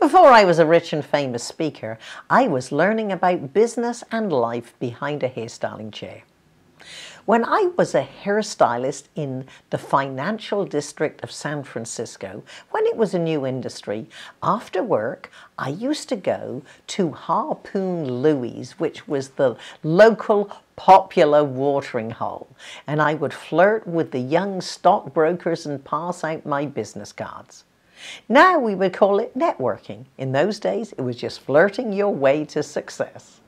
Before I was a rich and famous speaker, I was learning about business and life behind a hairstyling chair. When I was a hairstylist in the financial district of San Francisco, when it was a new industry, after work I used to go to Harpoon Louie's, which was the local popular watering hole, and I would flirt with the young stockbrokers and pass out my business cards. Now we would call it networking. In those days, it was just flirting your way to success.